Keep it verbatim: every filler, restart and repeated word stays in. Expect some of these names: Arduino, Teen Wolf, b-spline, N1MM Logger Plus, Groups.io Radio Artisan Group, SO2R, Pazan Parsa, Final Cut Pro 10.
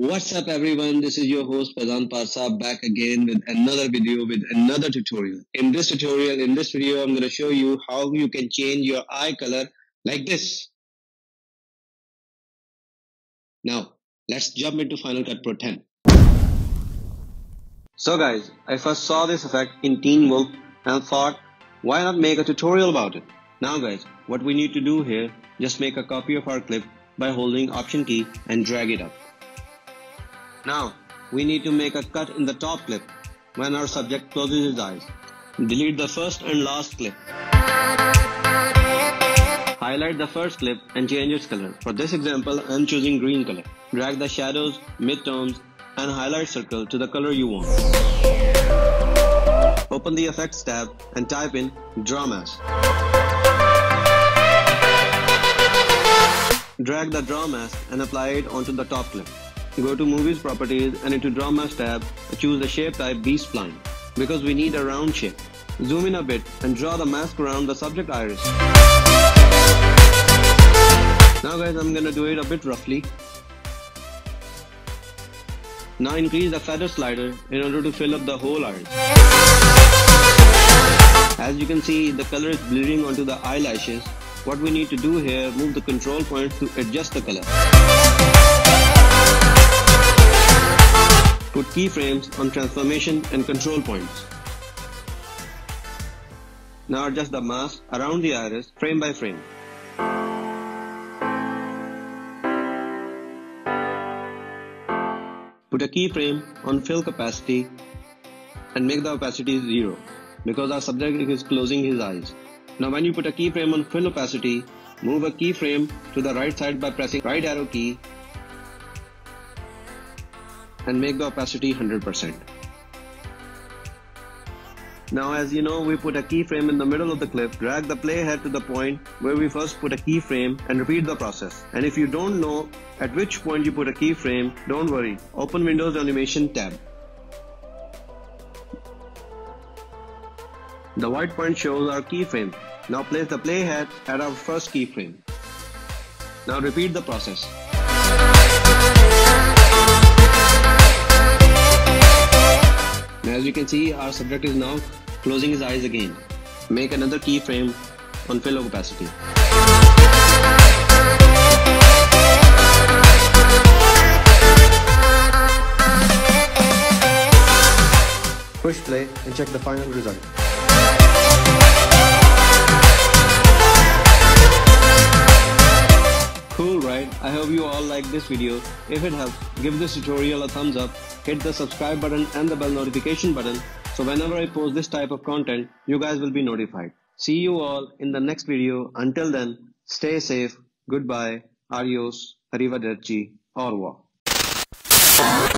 What's up everyone, this is your host Pazan Parsa, back again with another video, with another tutorial. In this tutorial, in this video, I'm going to show you how you can change your eye color like this. Now, let's jump into Final Cut Pro ten. So guys, I first saw this effect in Teen Wolf and thought, why not make a tutorial about it? Now guys, what we need to do here, just make a copy of our clip by holding Option key and drag it up. Now, we need to make a cut in the top clip when our subject closes his eyes. Delete the first and last clip. Highlight the first clip and change its color. For this example, I'm choosing green color. Drag the shadows, midtones, and highlight circle to the color you want. Open the Effects tab and type in Draw Mask. Drag the Draw Mask and apply it onto the top clip. Go to Movies Properties and into Draw Mask tab, choose the shape type B-spline because we need a round shape. Zoom in a bit and draw the mask around the subject iris. Now guys, I'm gonna do it a bit roughly. Now increase the feather slider in order to fill up the whole iris. As you can see, the color is bleeding onto the eyelashes. What we need to do here, move the control point to adjust the color. Put keyframes on transformation and control points. Now adjust the mask around the iris frame by frame. Put a keyframe on fill capacity and make the opacity zero because our subject is closing his eyes. Now when you put a keyframe on fill opacity, move a keyframe to the right side by pressing right arrow key and make the opacity one hundred percent. Now as you know, we put a keyframe in the middle of the clip. Drag the playhead to the point where we first put a keyframe and repeat the process. And if you don't know at which point you put a keyframe, don't worry. Open Windows Animation tab. The white point shows our keyframe. Now place the playhead at our first keyframe. Now repeat the process. As you can see, our subject is now closing his eyes again. Make another keyframe on fill opacity. Push play and check the final result. Cool, right? I hope you all like this video. If it helps, give this tutorial a thumbs up. Hit the subscribe button and the bell notification button so whenever I post this type of content, you guys will be notified. See you all in the next video. Until then, stay safe. Goodbye. Adios. Arrivederci. Au revoir.